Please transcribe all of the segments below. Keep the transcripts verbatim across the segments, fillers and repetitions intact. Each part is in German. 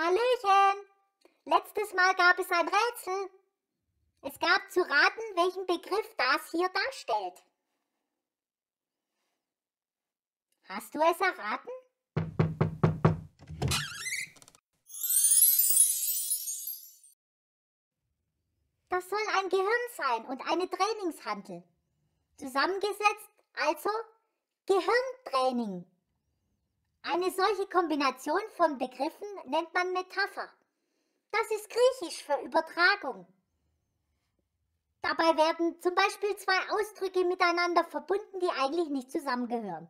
Hallöchen! Letztes Mal gab es ein Rätsel. Es gab zu raten, welchen Begriff das hier darstellt. Hast du es erraten? Das soll ein Gehirn sein und eine Trainingshantel. Zusammengesetzt also Gehirntraining. Eine solche Kombination von Begriffen nennt man Metapher. Das ist griechisch für Übertragung. Dabei werden zum Beispiel zwei Ausdrücke miteinander verbunden, die eigentlich nicht zusammengehören.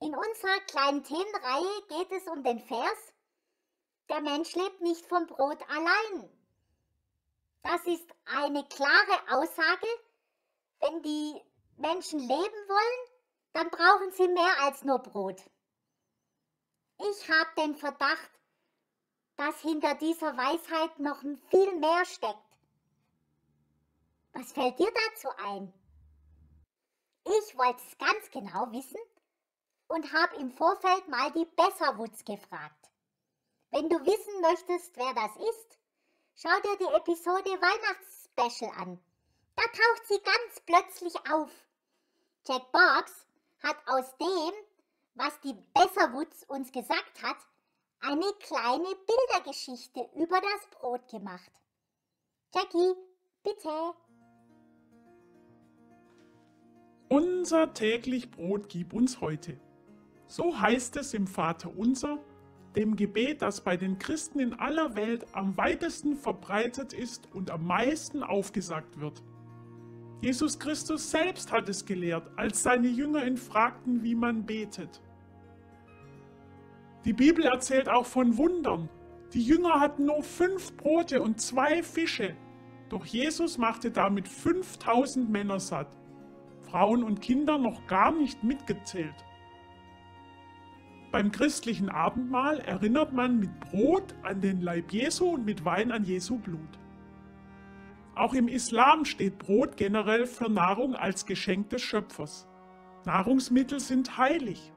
In unserer kleinen Themenreihe geht es um den Vers: Der Mensch lebt nicht vom Brot allein. Das ist eine klare Aussage. Wenn die Menschen leben wollen, dann brauchen sie mehr als nur Brot. Ich habe den Verdacht, dass hinter dieser Weisheit noch viel mehr steckt. Was fällt dir dazu ein? Ich wollte es ganz genau wissen und habe im Vorfeld mal die Besserwutz gefragt. Wenn du wissen möchtest, wer das ist, schau dir die Episode Weihnachtsspecial an. Da taucht sie ganz plötzlich auf. Jack Boggs hat aus dem, was die Besserwutz uns gesagt hat, eine kleine Bildergeschichte über das Brot gemacht. Jackie, bitte. Unser täglich Brot gib uns heute. So heißt es im Vaterunser, dem Gebet, das bei den Christen in aller Welt am weitesten verbreitet ist und am meisten aufgesagt wird. Jesus Christus selbst hat es gelehrt, als seine Jünger ihn fragten, wie man betet. Die Bibel erzählt auch von Wundern. Die Jünger hatten nur fünf Brote und zwei Fische, doch Jesus machte damit fünftausend Männer satt, Frauen und Kinder noch gar nicht mitgezählt. Beim christlichen Abendmahl erinnert man mit Brot an den Leib Jesu und mit Wein an Jesu Blut. Auch im Islam steht Brot generell für Nahrung als Geschenk des Schöpfers. Nahrungsmittel sind heilig.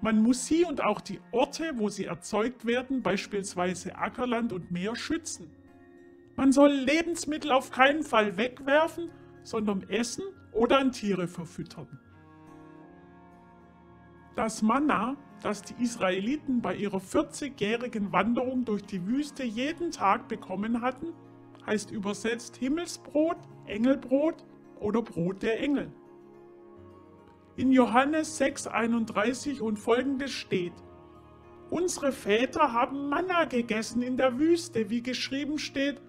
Man muss sie und auch die Orte, wo sie erzeugt werden, beispielsweise Ackerland und Meer, schützen. Man soll Lebensmittel auf keinen Fall wegwerfen, sondern essen oder an Tiere verfüttern. Das Manna, das die Israeliten bei ihrer vierzigjährigen Wanderung durch die Wüste jeden Tag bekommen hatten, heißt übersetzt Himmelsbrot, Engelbrot oder Brot der Engel. In Johannes sechs einunddreißig und folgendes steht: Unsere Väter haben Manna gegessen in der Wüste, wie geschrieben steht,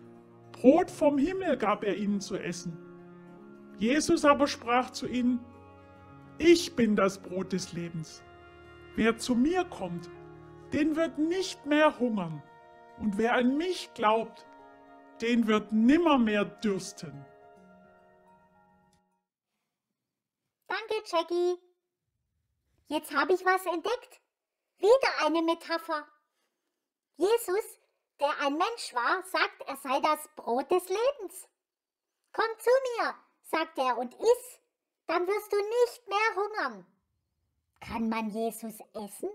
Brot vom Himmel gab er ihnen zu essen. Jesus aber sprach zu ihnen: Ich bin das Brot des Lebens. Wer zu mir kommt, den wird nicht mehr hungern, und wer an mich glaubt, den wird nimmermehr dürsten. Danke, Jackie. Jetzt habe ich was entdeckt. Wieder eine Metapher. Jesus, der ein Mensch war, sagt, er sei das Brot des Lebens. Komm zu mir, sagt er, und iss, dann wirst du nicht mehr hungern. Kann man Jesus essen?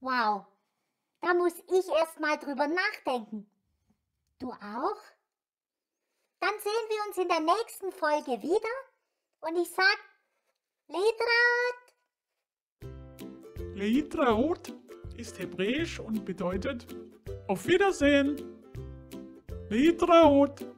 Wow, da muss ich erst mal drüber nachdenken. Du auch? Dann sehen wir uns in der nächsten Folge wieder und ich sag L'hitraot. L'hitraot ist hebräisch und bedeutet Auf Wiedersehen. L'hitraot.